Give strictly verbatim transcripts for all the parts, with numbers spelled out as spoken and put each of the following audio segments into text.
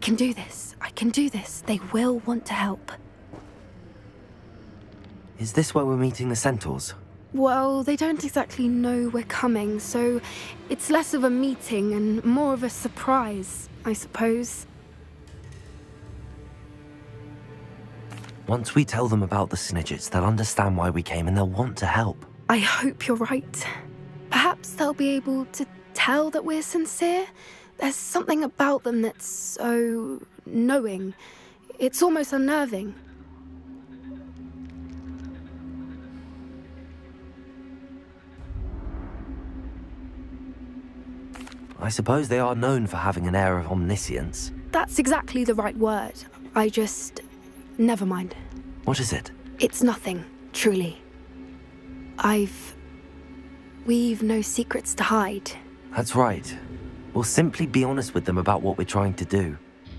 can do this. I can do this. They will want to help. Is this where we're meeting the Centaurs? Well, they don't exactly know we're coming, so it's less of a meeting and more of a surprise, I suppose. Once we tell them about the Snidgets, they'll understand why we came and they'll want to help. I hope you're right. Perhaps they'll be able to tell that we're sincere. There's something about them that's so knowing. It's almost unnerving. I suppose they are known for having an air of omniscience. That's exactly the right word. I just... never mind. What is it? It's nothing, truly. I've... We've no secrets to hide. That's right. We'll simply be honest with them about what we're trying to do.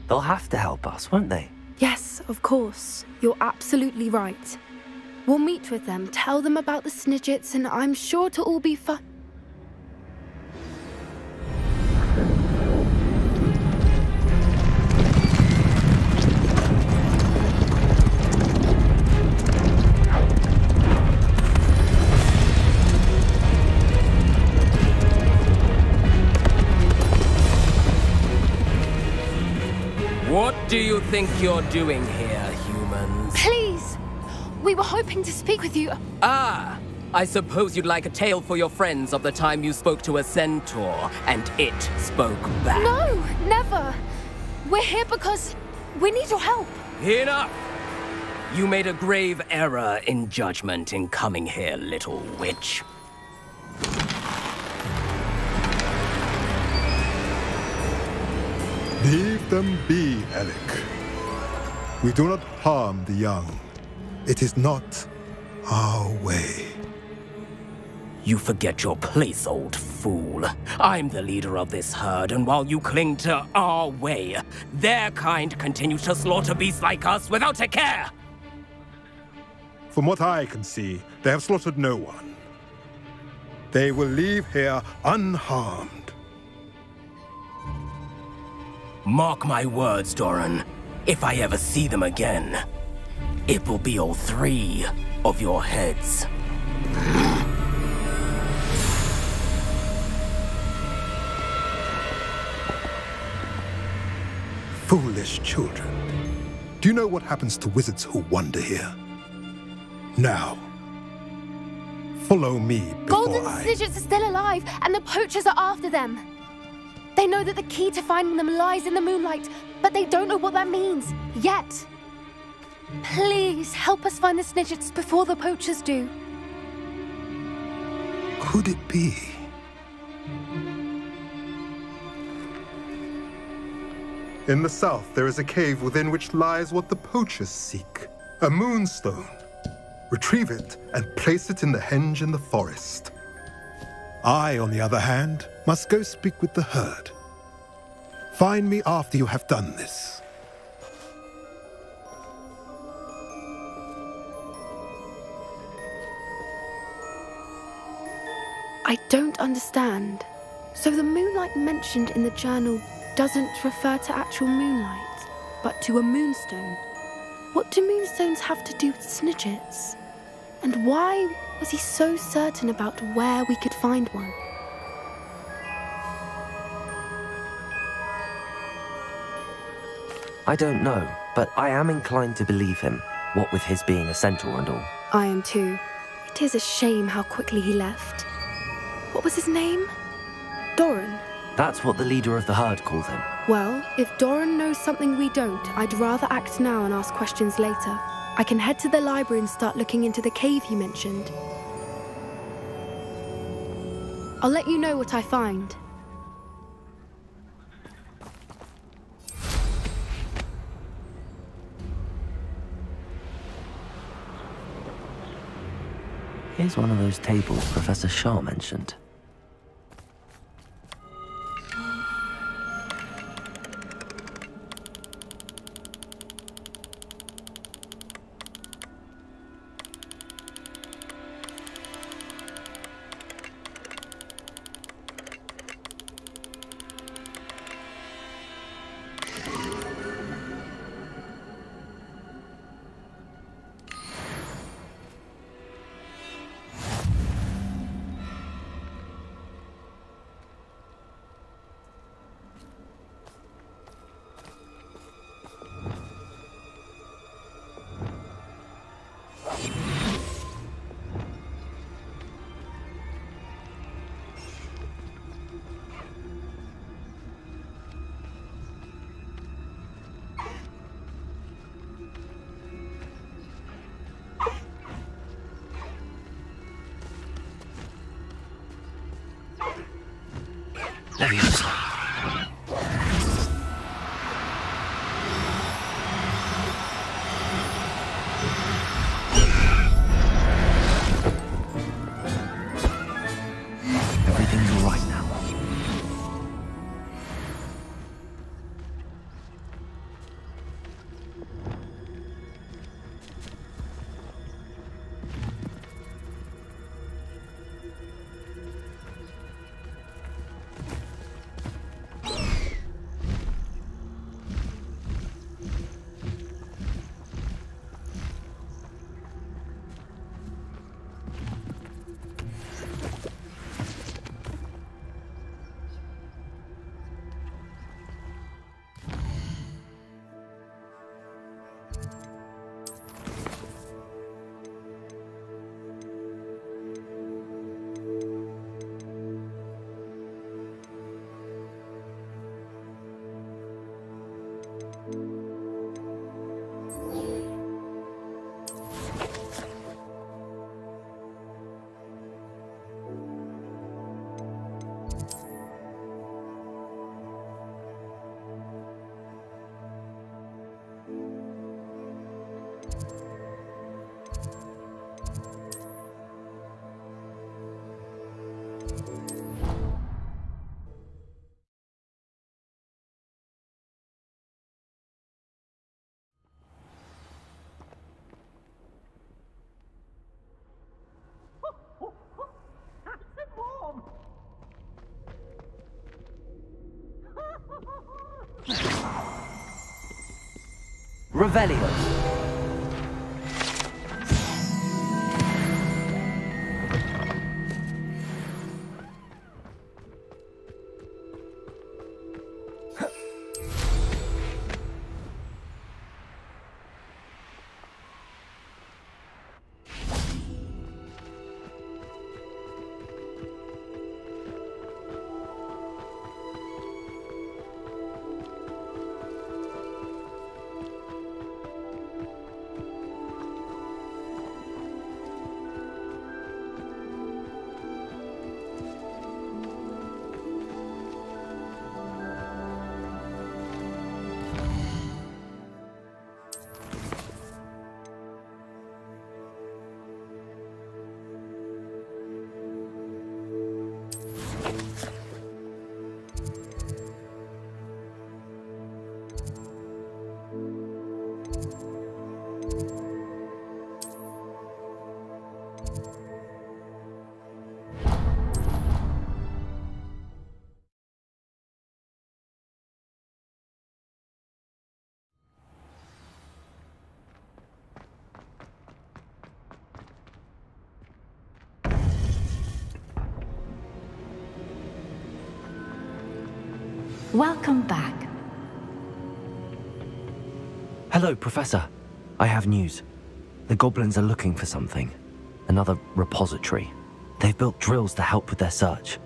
They'll have to help us, won't they? Yes, of course. You're absolutely right. We'll meet with them, tell them about the Snidgets, and I'm sure to all be fu- What do you think you're doing here, humans? Please! We were hoping to speak with you. Ah! I suppose you'd like a tale for your friends of the time you spoke to a centaur, and it spoke back. No! Never! We're here because we need your help. Enough! You made a grave error in judgment in coming here, little witch. Leave them be, Alec. We do not harm the young. It is not our way. You forget your place, old fool. I'm the leader of this herd, and while you cling to our way, their kind continues to slaughter beasts like us without a care. From what I can see, they have slaughtered no one. They will leave here unharmed. Mark my words, Doran. If I ever see them again, it will be all three of your heads. Foolish children. Do you know what happens to wizards who wander here? Now, follow me before Golden I... Golden Snidgets are still alive, and the poachers are after them. They know that the key to finding them lies in the moonlight, but they don't know what that means, yet. Please help us find the Snidgets before the poachers do. Could it be? In the south, there is a cave within which lies what the poachers seek, a moonstone. Retrieve it and place it in the henge in the forest. I, on the other hand, must go speak with the herd. Find me after you have done this. I don't understand. So the moonlight mentioned in the journal doesn't refer to actual moonlight, but to a moonstone. What do moonstones have to do with Snidgets? And why was he so certain about where we could find one? I don't know, but I am inclined to believe him, what with his being a centaur and all. I am too. It is a shame how quickly he left. What was his name? Doran? That's what the leader of the herd called him. Well, if Doran knows something we don't, I'd rather act now and ask questions later. I can head to the library and start looking into the cave he mentioned. I'll let you know what I find. Here's one of those tables Professor Shaw mentioned. Everything's right now. Revelio. Welcome back. Hello, Professor. I have news. The goblins are looking for something. Another repository. They've built drills to help with their search.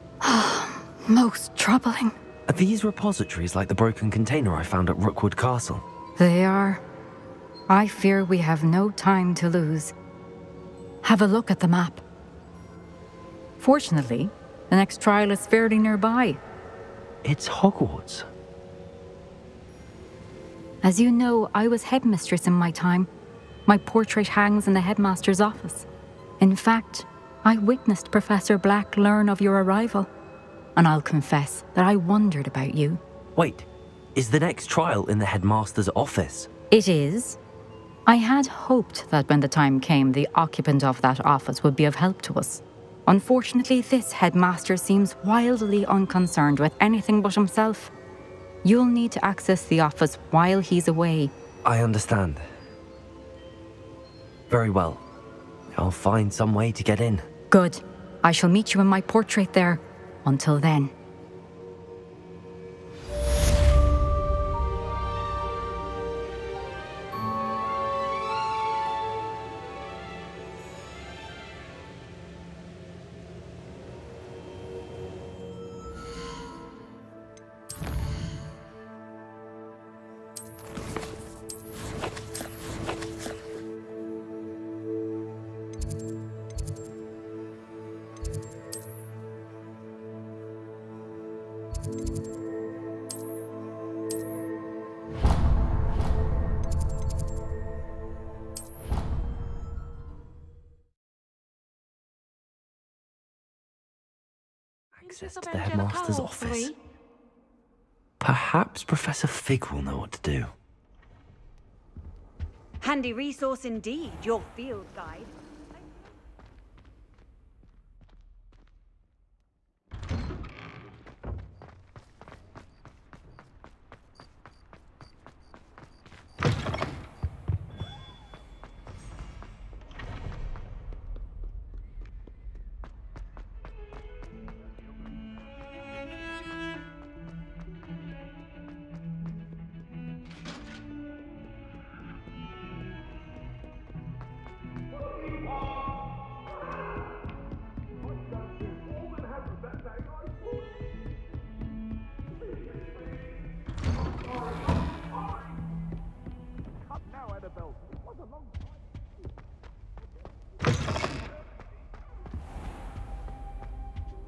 Most troubling. Are these repositories like the broken container I found at Rookwood Castle? They are. I fear we have no time to lose. Have a look at the map. Fortunately, the next trial is fairly nearby. It's Hogwarts. As you know, I was headmistress in my time. My portrait hangs in the headmaster's office. In fact, I witnessed Professor Black learn of your arrival. And I'll confess that I wondered about you. Wait, is the next trial in the headmaster's office? It is. I had hoped that when the time came, the occupant of that office would be of help to us. Unfortunately, this headmaster seems wildly unconcerned with anything but himself. You'll need to access the office while he's away. I understand. Very well. I'll find some way to get in. Good. I shall meet you in my portrait there. Until then. access to the headmaster's office. Perhaps Professor Fig will know what to do. Handy resource indeed, your field guide.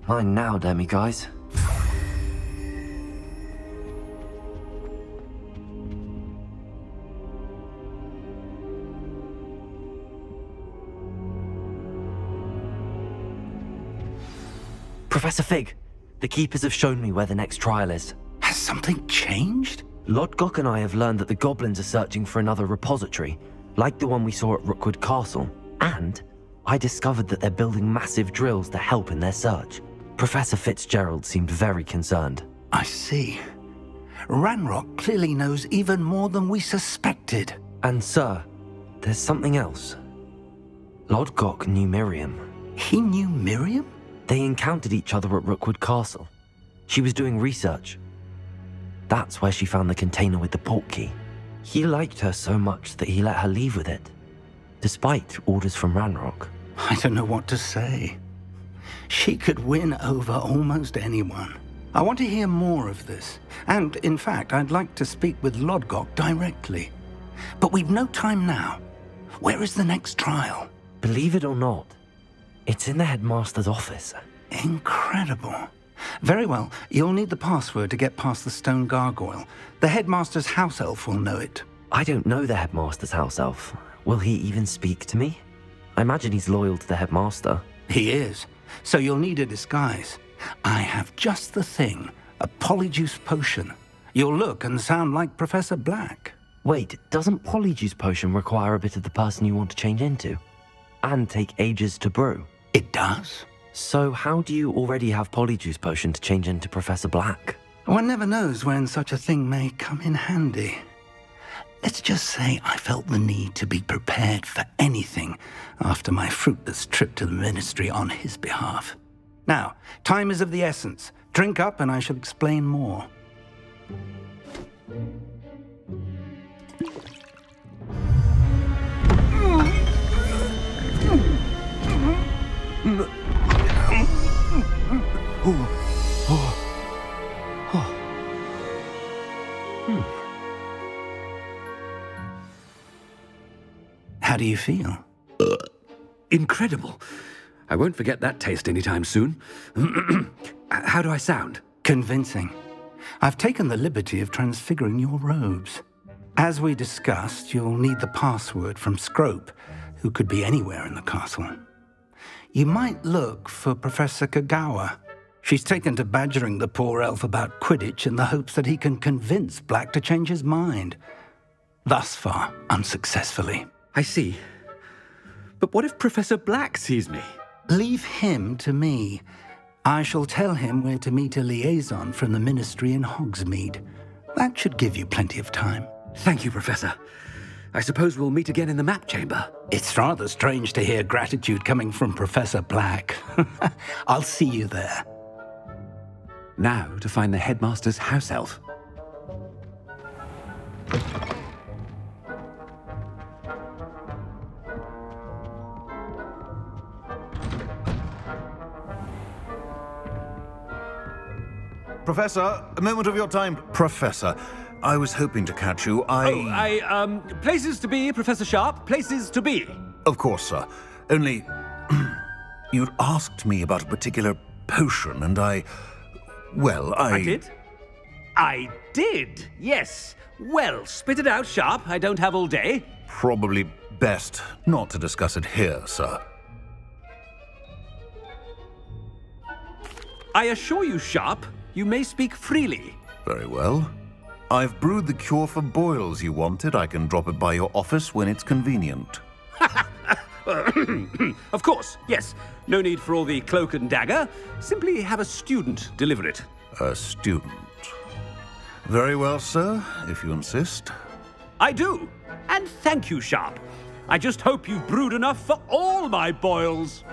Mine now, damn you guys. Professor Fig, the Keepers have shown me where the next trial is. Has something changed? Lodgok and I have learned that the goblins are searching for another repository, like the one we saw at Rookwood Castle. And I discovered that they're building massive drills to help in their search. Professor Fitzgerald seemed very concerned. I see. Ranrok clearly knows even more than we suspected. And sir, there's something else. Lodgok knew Miriam. He knew Miriam? They encountered each other at Rookwood Castle. She was doing research. That's where she found the container with the port key. He liked her so much that he let her leave with it, despite orders from Ranrok. I don't know what to say. She could win over almost anyone. I want to hear more of this. And, in fact, I'd like to speak with Lodgok directly. But we've no time now. Where is the next trial? Believe it or not, it's in the headmaster's office. Incredible. Very well. You'll need the password to get past the stone gargoyle. The headmaster's house elf will know it. I don't know the headmaster's house elf. Will he even speak to me? I imagine he's loyal to the headmaster. He is. So you'll need a disguise. I have just the thing, a Polyjuice Potion. You'll look and sound like Professor Black. Wait, doesn't Polyjuice Potion require a bit of the person you want to change into? And take ages to brew? It does. So how do you already have Polyjuice Potion to change into Professor Black? One never knows when such a thing may come in handy. Let's just say I felt the need to be prepared for anything after my fruitless trip to the Ministry on his behalf. Now, time is of the essence. Drink up and I shall explain more. How do you feel? Uh, incredible. I won't forget that taste anytime soon. How do I sound? Convincing. I've taken the liberty of transfiguring your robes. As we discussed, you'll need the password from Scrope, who could be anywhere in the castle. You might look for Professor Kagawa. She's taken to badgering the poor elf about Quidditch in the hopes that he can convince Black to change his mind. Thus far, unsuccessfully. I see. But what if Professor Black sees me? Leave him to me. I shall tell him where to meet a liaison from the Ministry in Hogsmeade. That should give you plenty of time. Thank you, Professor. I suppose we'll meet again in the map chamber. It's rather strange to hear gratitude coming from Professor Black. I'll see you there. Now to find the headmaster's house elf. Professor, a moment of your time. Professor, I was hoping to catch you. I... Oh, I, um, places to be, Professor Sharp. Places to be. Of course, sir. Only, you'd asked me about a particular potion, and I... Well, I... I did? I did, yes. Well, spit it out, Sharp. I don't have all day. Probably best not to discuss it here, sir. I assure you, Sharp, you may speak freely. Very well. I've brewed the cure for boils you wanted. I can drop it by your office when it's convenient. Of course, yes. No need for all the cloak and dagger. Simply have a student deliver it. A student. Very well, sir, if you insist. I do. And thank you, Sharp. I just hope you've brewed enough for all my boils.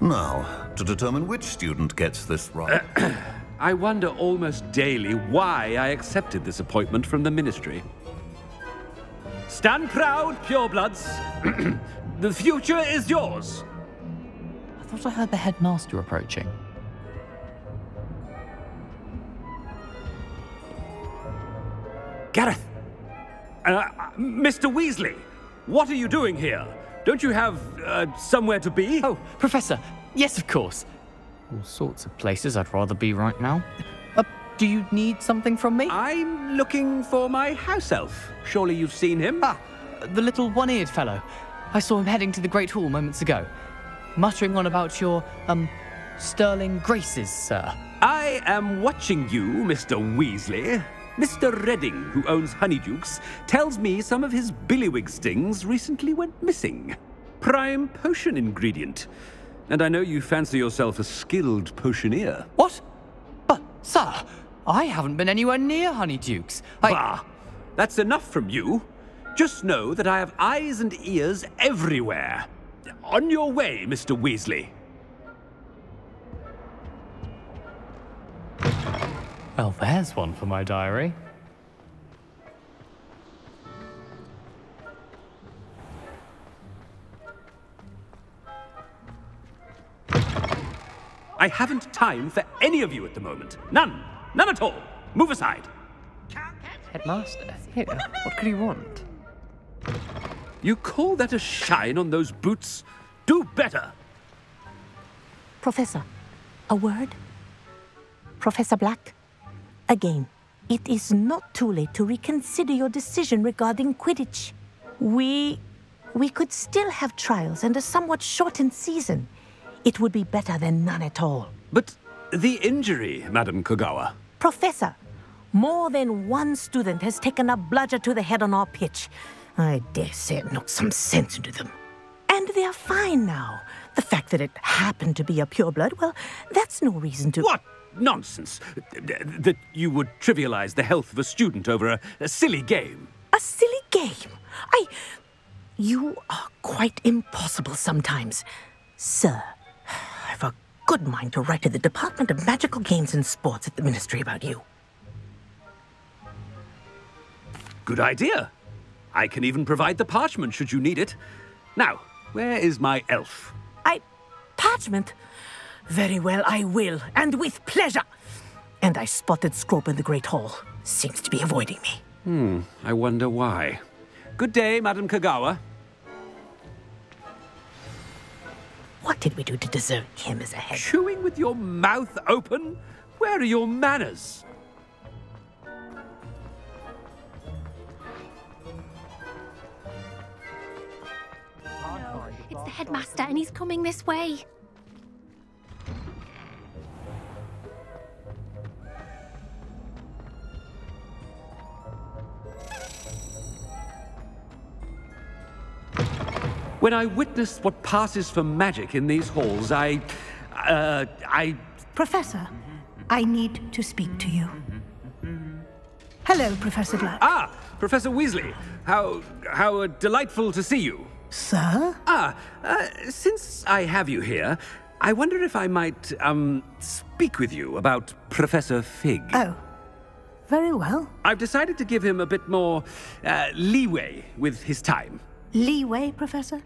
Now, to determine which student gets this right. I wonder almost daily why I accepted this appointment from the Ministry. Stand proud, purebloods. The future is yours. I thought I heard the headmaster approaching. Gareth! Uh, Mister Weasley, what are you doing here? Don't you have uh, somewhere to be? Oh, Professor, yes, of course. All sorts of places I'd rather be right now. Uh, do you need something from me? I'm looking for my house elf. Surely you've seen him? Ah, the little one-eared fellow. I saw him heading to the Great Hall moments ago, muttering on about your, um, sterling graces, sir. I am watching you, Mister Weasley. Mister Redding, who owns Honeydukes, tells me some of his billywig stings recently went missing. Prime potion ingredient. And I know you fancy yourself a skilled potioneer. What? But, sir, I haven't been anywhere near Honeydukes. I... Bah! That's enough from you. Just know that I have eyes and ears everywhere. On your way, Mister Weasley. Well, there's one for my diary. I haven't time for any of you at the moment. None. None at all. Move aside. Headmaster? Here. What could he want? You call that a shine on those boots? Do better. Professor, a word? Professor Black? Again, it is not too late to reconsider your decision regarding Quidditch. We... we could still have trials and a somewhat shortened season. It would be better than none at all. But the injury, Madam Kagawa. Professor, more than one student has taken a bludger to the head on our pitch. I dare say it knocked some sense into them. And they're fine now. The fact that it happened to be a pureblood, well, that's no reason to... What? Nonsense. That you would trivialize the health of a student over a, a silly game. A silly game? I... You are quite impossible sometimes. Sir, I've a good mind to write to the Department of Magical Games and Sports at the Ministry about you. Good idea. I can even provide the parchment should you need it. Now, where is my elf? I... Parchment? Very well, I will, and with pleasure. And I spotted Scrope in the Great Hall. Seems to be avoiding me. Hmm, I wonder why. Good day, Madam Kagawa. What did we do to deserve him as a head? Chewing with your mouth open? Where are your manners? No, it's the headmaster, and he's coming this way. When I witnessed what passes for magic in these halls, I... Uh, I... Professor, I need to speak to you. Hello, Professor Black. Ah, Professor Weasley. How... how uh, delightful to see you. Sir? Ah, uh, since I have you here, I wonder if I might, um, speak with you about Professor Fig. Oh. Very well. I've decided to give him a bit more uh, leeway with his time. Leeway, Professor?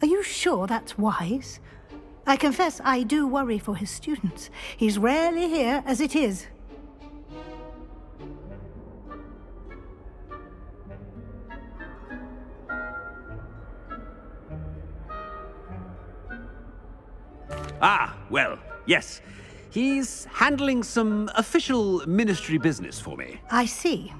Are you sure that's wise? I confess I do worry for his students. He's rarely here as it is. Ah, well, yes. He's handling some official ministry business for me. I see.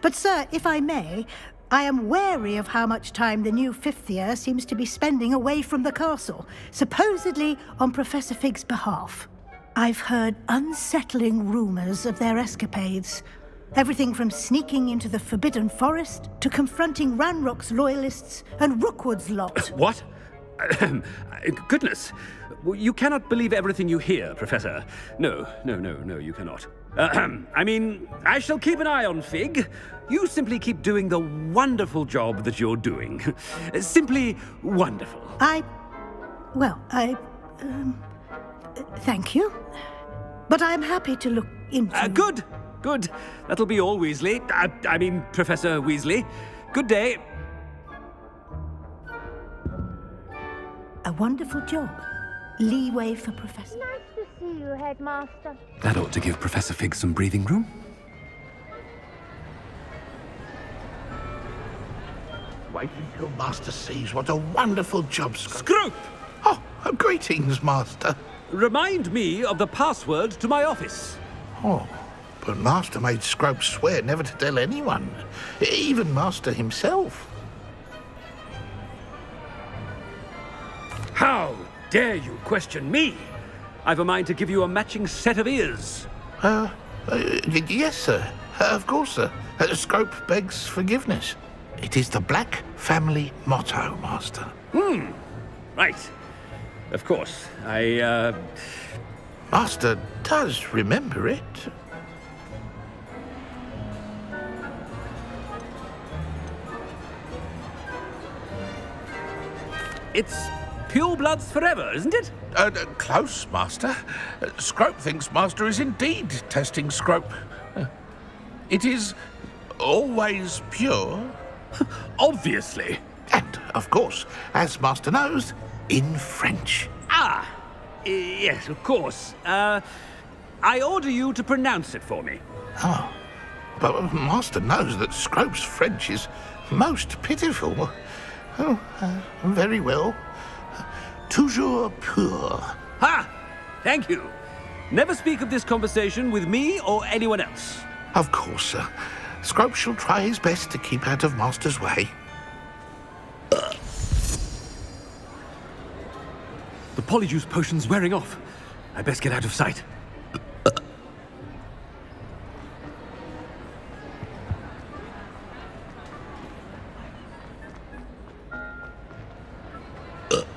But, sir, if I may, I am wary of how much time the new fifth year seems to be spending away from the castle, supposedly on Professor Fig's behalf. I've heard unsettling rumors of their escapades. Everything from sneaking into the Forbidden Forest to confronting Ranrock's loyalists and Rookwood's lot. What? Goodness. You cannot believe everything you hear, Professor. No, no, no, no, you cannot. I mean, I shall keep an eye on Fig. You simply keep doing the wonderful job that you're doing. Simply wonderful. I... well, I... Um, thank you. But I'm happy to look into... Uh, good, good. That'll be all, Weasley. I, I mean, Professor Weasley. Good day. A wonderful job. Leeway for Professor. Nice to see you, Headmaster. That ought to give Professor Fig some breathing room. Wait until Master sees what a wonderful job Scrope. Scrope! Oh, greetings, Master. Remind me of the password to my office. Oh, but Master made Scrope swear never to tell anyone, even Master himself. How dare you question me? I've a mind to give you a matching set of ears. Uh, uh yes, sir. Uh, of course, sir. Uh, Scrope begs forgiveness. It is the Black family motto, Master. Hmm. Right. Of course. I, uh... Master does remember it. It's... pure bloods forever, isn't it? Uh, close, Master. Uh, Scrope thinks Master is indeed testing Scrope. Uh, it is always pure. Obviously. And, of course, as Master knows, in French. Ah, yes, of course. Uh, I order you to pronounce it for me. Oh, but Master knows that Scrope's French is most pitiful. Oh, uh, very well. Toujours pur. Ha! Thank you. Never speak of this conversation with me or anyone else. Of course, sir. Scrope shall try his best to keep out of Master's way. Uh. The Polyjuice Potion's wearing off. I best get out of sight. Uh.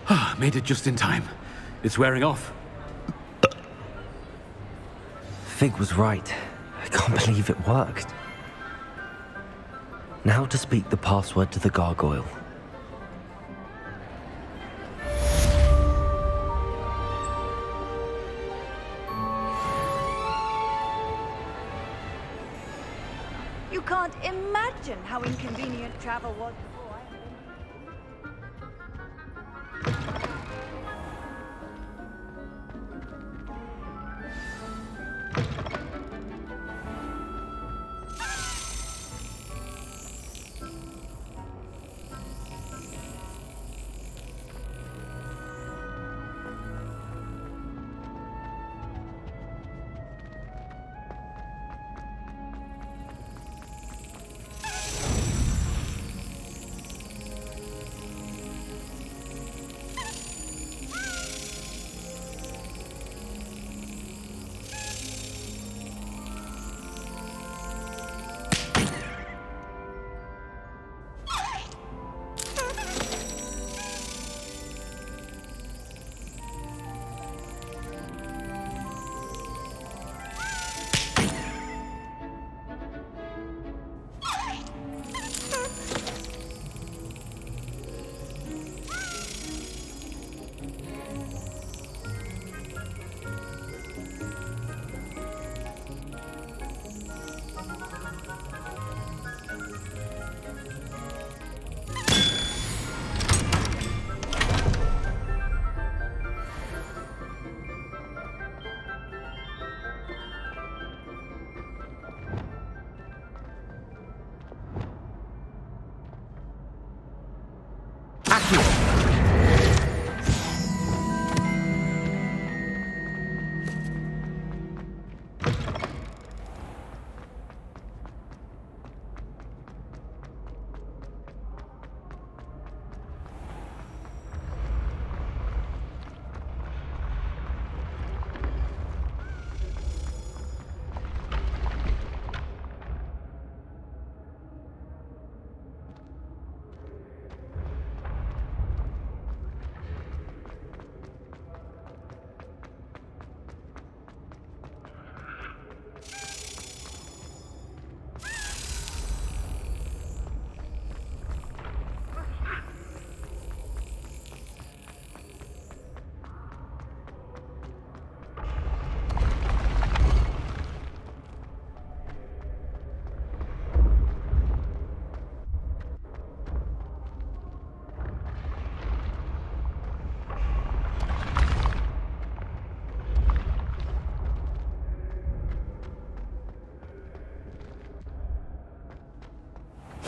Ah, made it just in time. It's wearing off. Fig was right. I can't believe it worked. Now to speak the password to the gargoyle. You can't imagine how inconvenient travel was.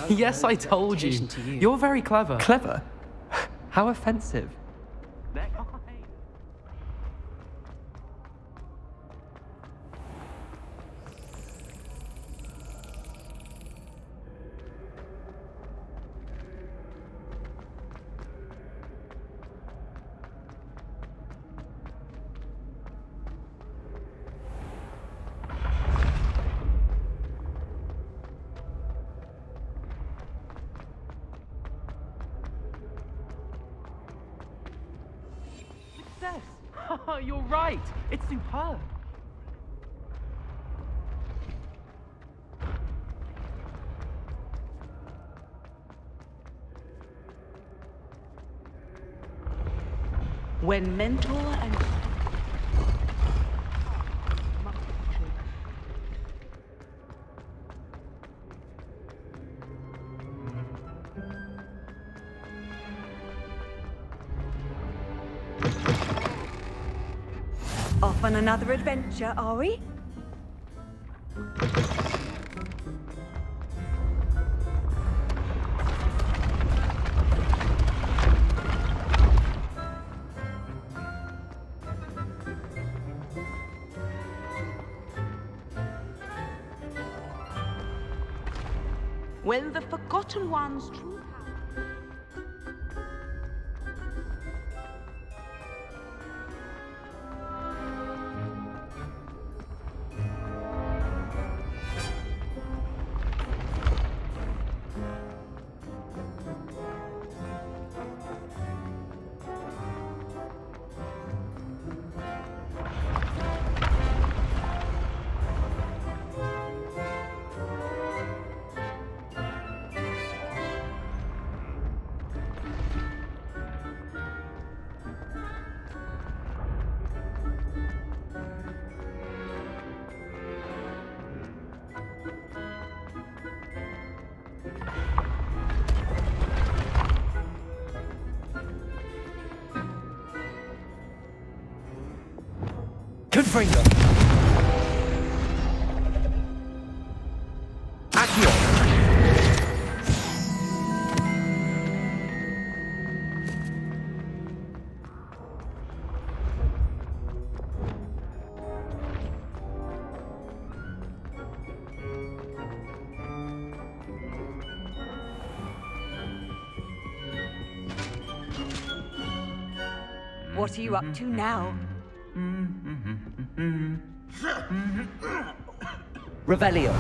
Yes, I told you. To you. You're very clever. Clever? How offensive. You're right. It's superb. When mentor and on another adventure, are we? When the Forgotten One's true finger. Accio. What are you up to now? Revelio.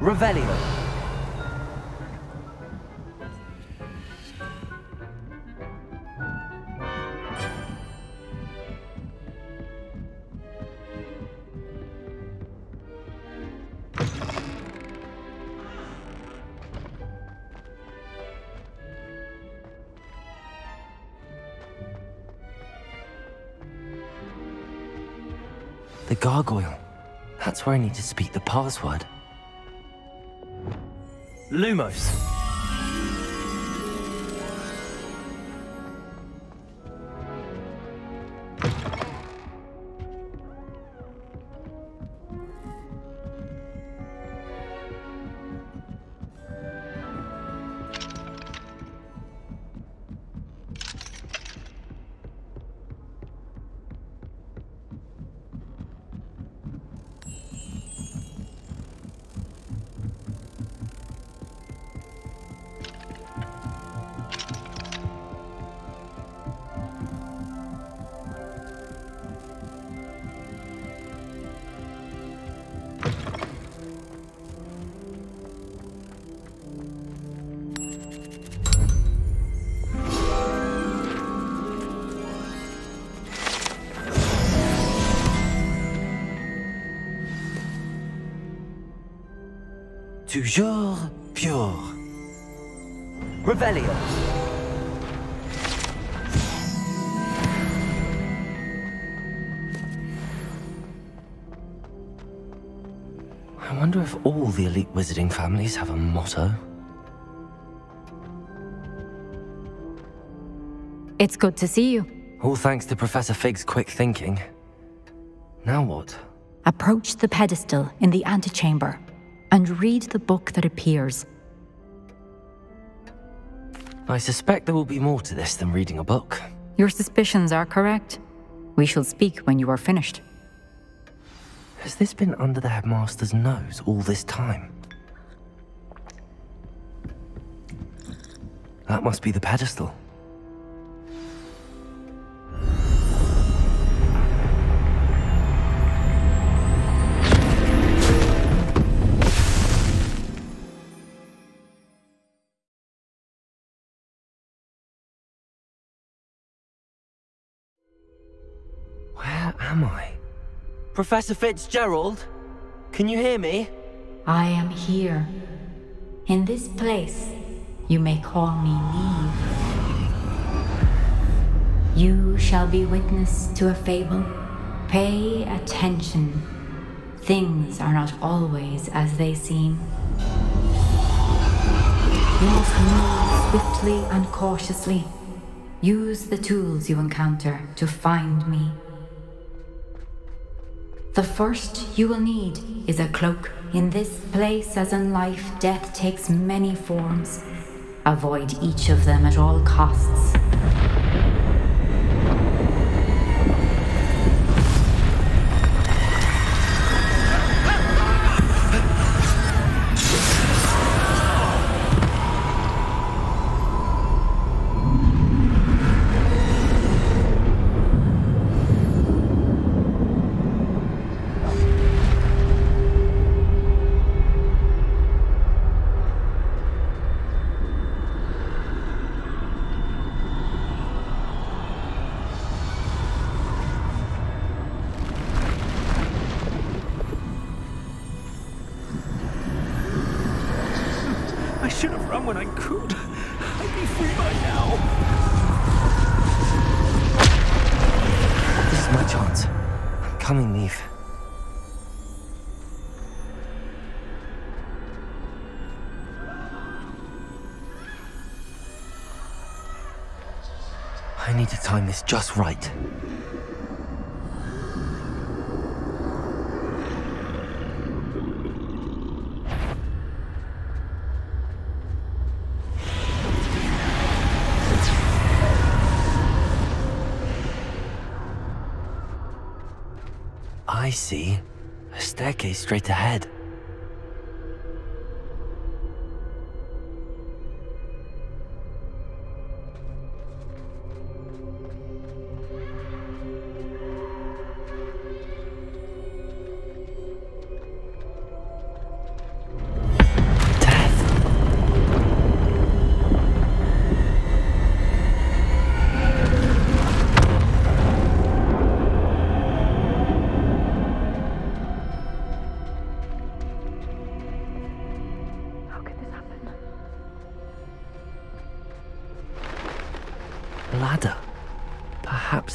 Revelio. The gargoyle. That's where I need to speak the password. Lumos. Toujours pur. Revelio. I wonder if all the elite wizarding families have a motto. It's good to see you. All thanks to Professor Fig's quick thinking. Now what? Approach the pedestal in the antechamber and read the book that appears. I suspect there will be more to this than reading a book. Your suspicions are correct. We shall speak when you are finished. Has this been under the headmaster's nose all this time? That must be the pedestal. Am I? Professor Fitzgerald, can you hear me? I am here. In this place, you may call me Niamh. You shall be witness to a fable. Pay attention. Things are not always as they seem. You must move swiftly and cautiously. Use the tools you encounter to find me. The first you will need is a cloak. In this place, as in life, death takes many forms. Avoid each of them at all costs. Time is just right. I see a staircase straight ahead.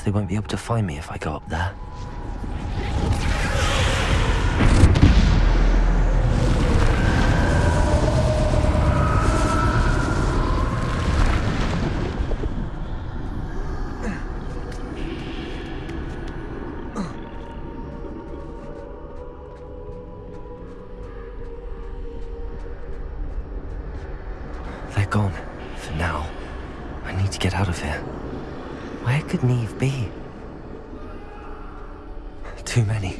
They won't be able to find me if I go up there. They're gone, for now. I need to get out of here. Where could Niamh be? Too many.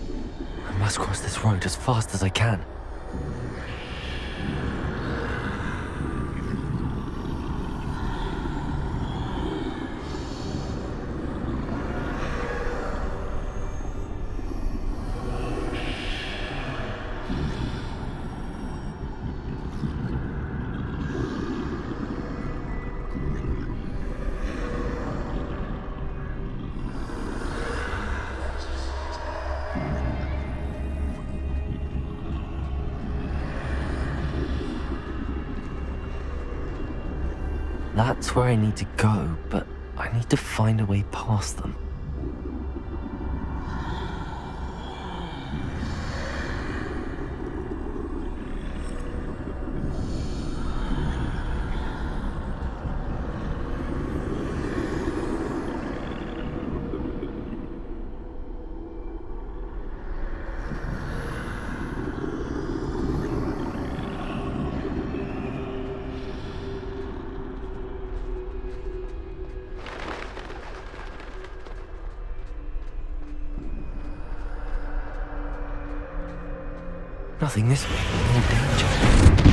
I must cross this road as fast as I can. That's where I need to go, but I need to find a way past them. Nothing this way, no danger.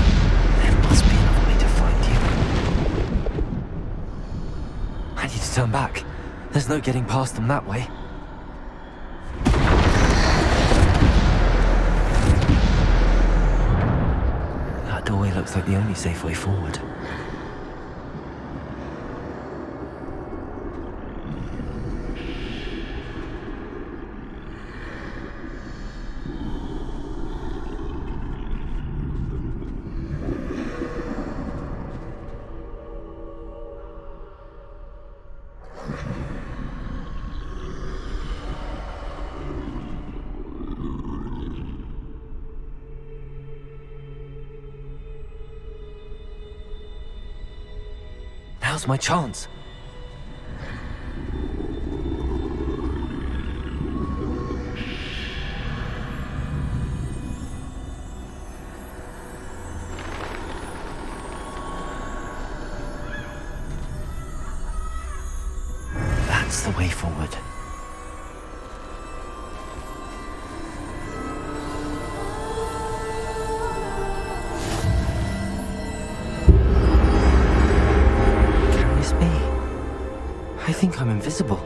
There must be another way to find you. I need to turn back. There's no getting past them that way. That doorway looks like the only safe way forward. My chance. That's the way forward. I think I'm invisible.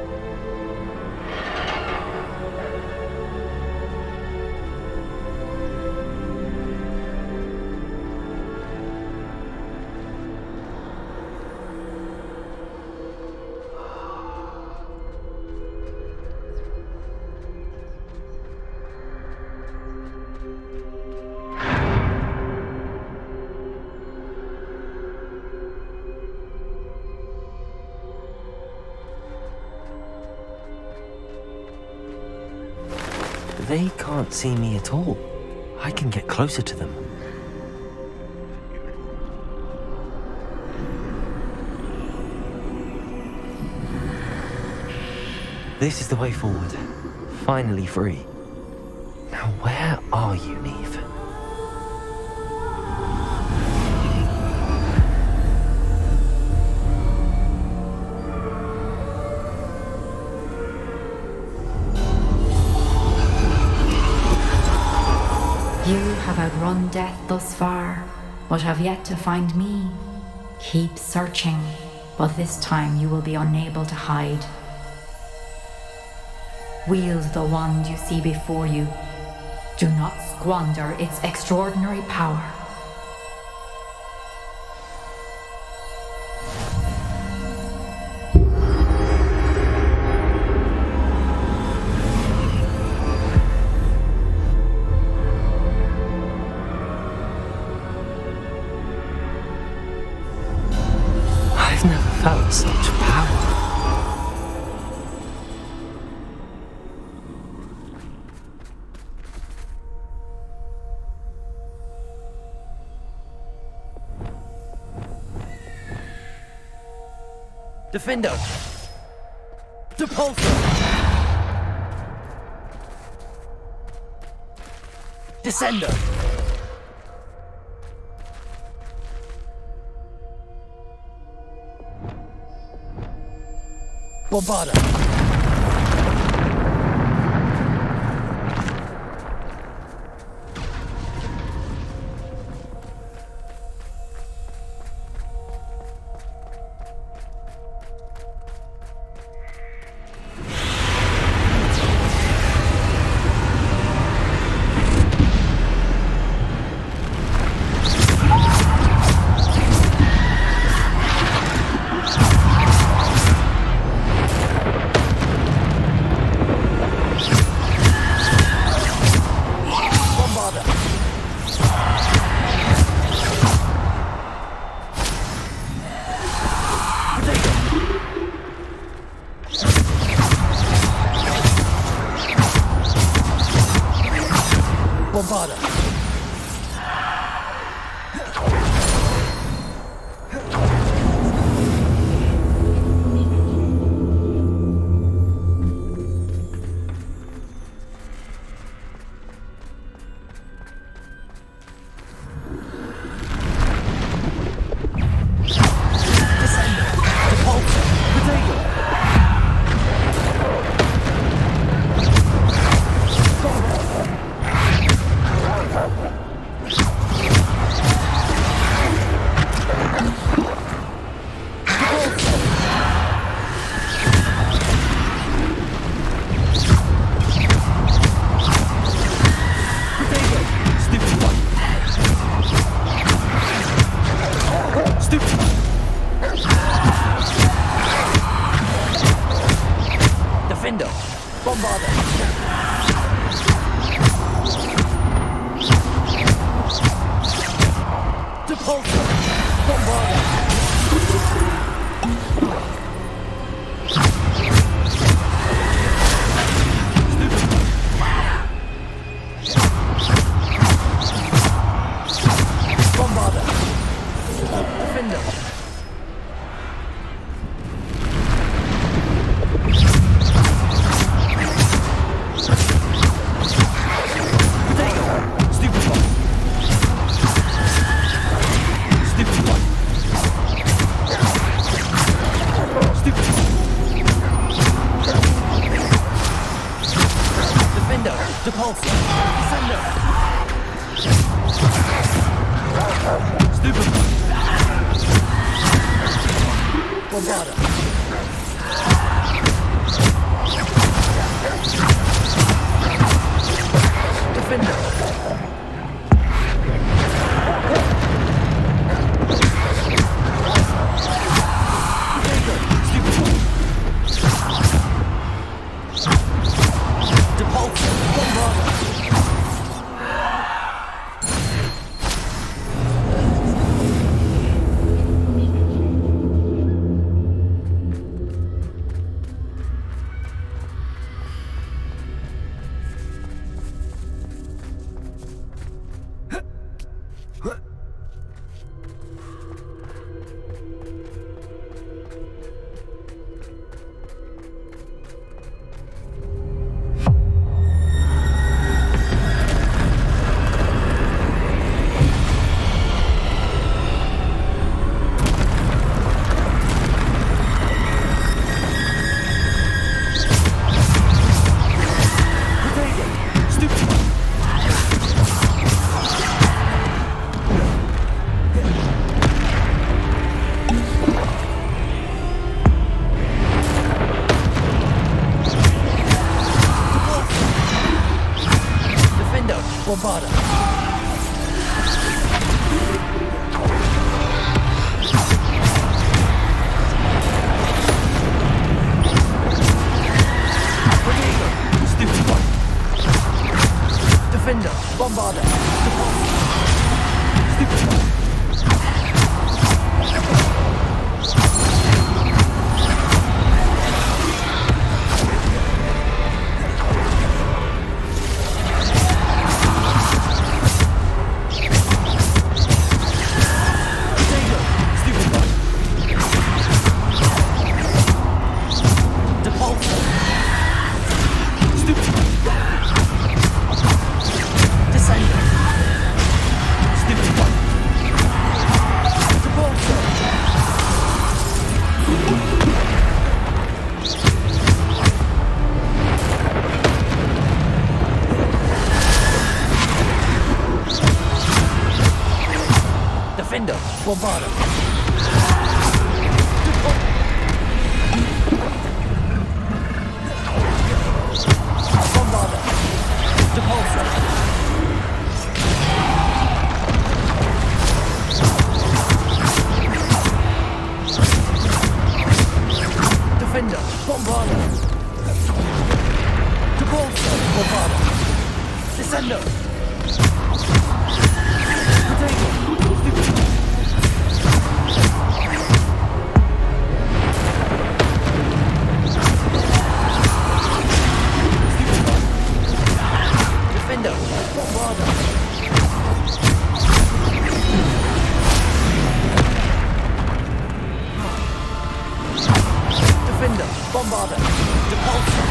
They can't see me at all. I can get closer to them. This is the way forward. Finally free. Now where are you, Niamh? Have outrun death thus far, but have yet to find me. Keep searching, but this time you will be unable to hide. Wield the wand you see before you. Do not squander its extraordinary power. Defender! Depulso! Descender! Bombarda! Bombarda. Bombarda. Bombarda. Depulso. Defender. Bombarda. Depulso. Bombarda. Descender. Bombarda. Descender, Bombarda, Depulso.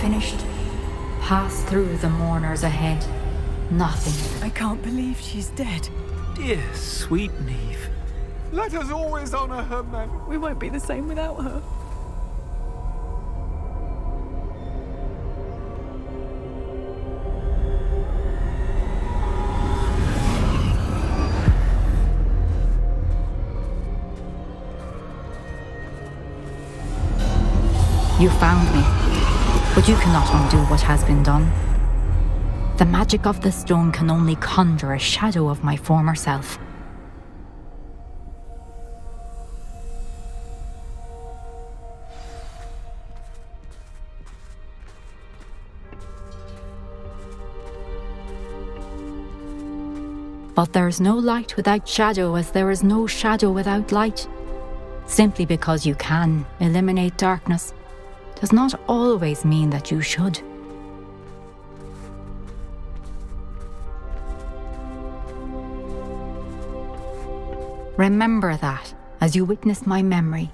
Finished. Pass through the mourners ahead. Nothing. I can't believe she's dead. Dear sweet Niamh. Let us always honor her memory. We won't be the same without her. You found me. But you cannot undo what has been done. The magic of the stone can only conjure a shadow of my former self. But there is no light without shadow, as there is no shadow without light. Simply because you can eliminate darkness does not always mean that you should. Remember that as you witness my memory.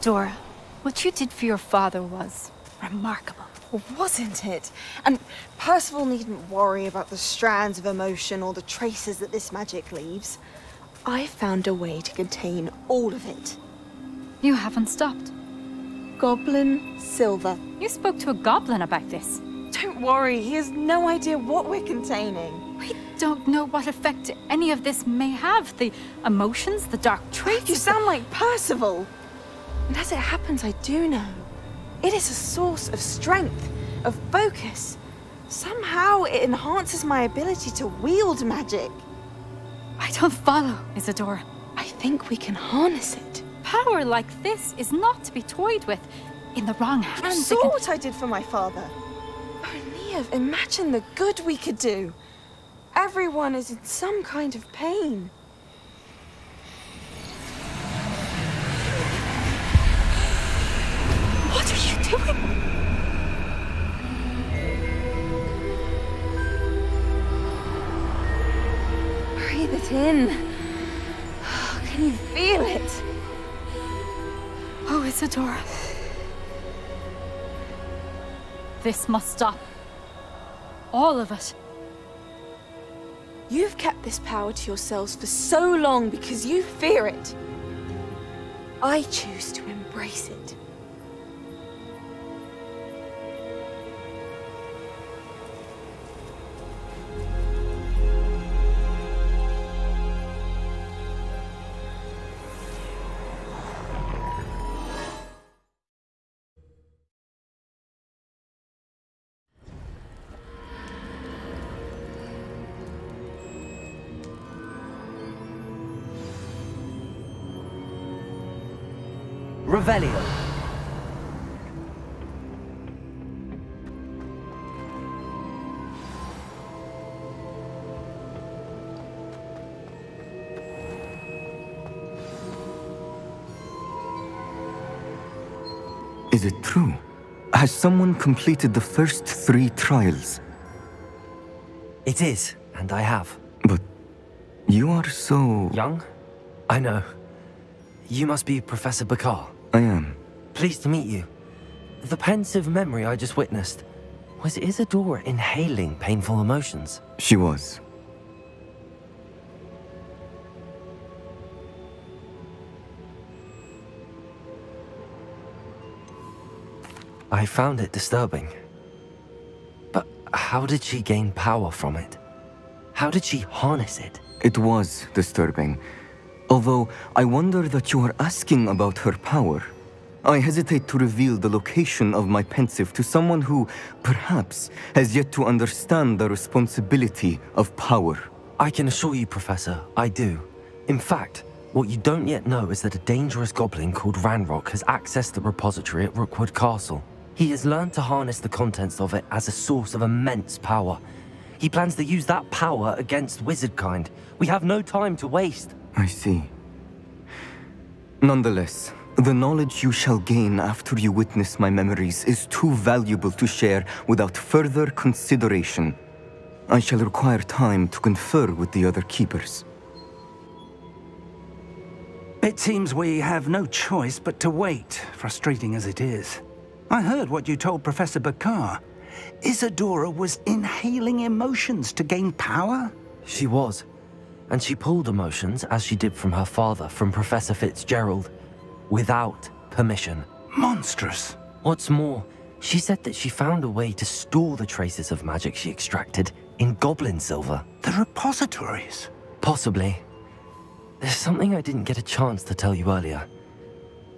Dora, what you did for your father was remarkable. Well, wasn't it? And Percival needn't worry about the strands of emotion or the traces that this magic leaves. I found a way to contain all of it. You haven't stopped. Goblin Silver. You spoke to a goblin about this. Don't worry, he has no idea what we're containing. We don't know what effect any of this may have. The emotions, the dark traits... You sound like Percival! And as it happens, I do know. It is a source of strength, of focus. Somehow it enhances my ability to wield magic. I don't follow, Isadora. I think we can harness it. Power like this is not to be toyed with. In the wrong hands... You saw can... what I did for my father. Oh, Niamh, imagine the good we could do. Everyone is in some kind of pain. Breathe it in. Oh, can you feel it? Oh, Isadora. This must stop. All of it. You've kept this power to yourselves for so long because you fear it. I choose to embrace it. Revelio. Is it true? Has someone completed the first three trials? It is, and I have. But you are so... Young? I know. You must be Professor Bakar. I am. Pleased to meet you. The pensive memory I just witnessed. Was Isadora inhaling painful emotions? She was. I found it disturbing. But how did she gain power from it? How did she harness it? It was disturbing. Although, I wonder that you are asking about her power. I hesitate to reveal the location of my pensive to someone who, perhaps, has yet to understand the responsibility of power. I can assure you, Professor, I do. In fact, what you don't yet know is that a dangerous goblin called Ranrok has accessed the repository at Rookwood Castle. He has learned to harness the contents of it as a source of immense power. He plans to use that power against wizardkind. We have no time to waste. I see. Nonetheless, the knowledge you shall gain after you witness my memories is too valuable to share without further consideration. I shall require time to confer with the other keepers. It seems we have no choice but to wait, frustrating as it is. I heard what you told Professor Bakar. Isadora was inhaling emotions to gain power? She was. and she pulled emotions, as she did from her father, from Professor Fitzgerald, without permission. Monstrous! What's more, she said that she found a way to store the traces of magic she extracted in Goblin Silver. The repositories? Possibly. There's something I didn't get a chance to tell you earlier.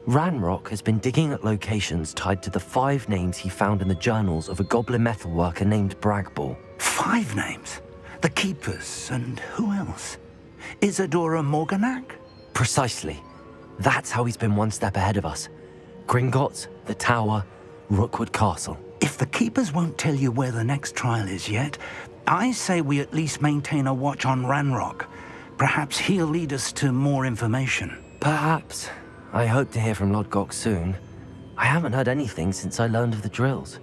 Ranrok has been digging at locations tied to the five names he found in the journals of a goblin metalworker named Bragball. Five names? The Keepers, and who else? Isadora Morganac? Precisely. That's how he's been one step ahead of us. Gringotts, the Tower, Rookwood Castle. If the Keepers won't tell you where the next trial is yet, I say we at least maintain a watch on Ranrok. Perhaps he'll lead us to more information. Perhaps. I hope to hear from Lodgok soon. I haven't heard anything since I learned of the drills.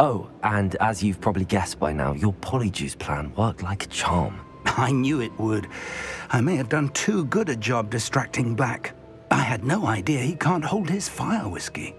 Oh, and as you've probably guessed by now, your Polyjuice plan worked like a charm. I knew it would. I may have done too good a job distracting Black. I had no idea he can't hold his fire whiskey.